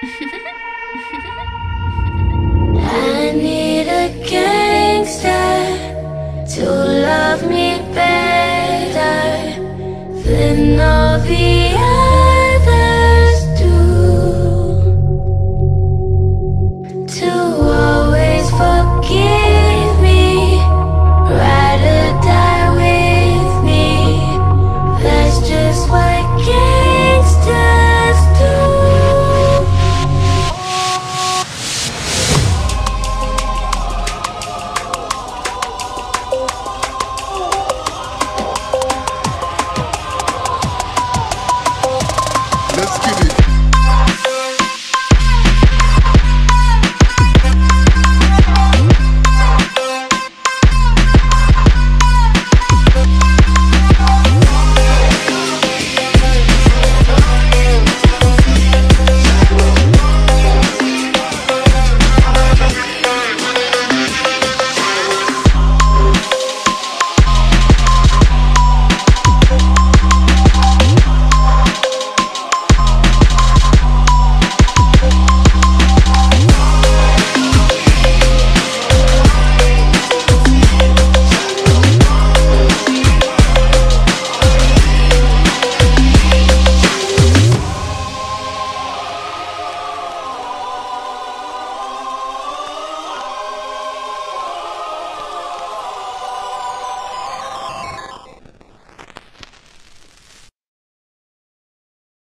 I need a gangster to love me better than all the